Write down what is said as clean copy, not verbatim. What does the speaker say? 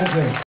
Okay.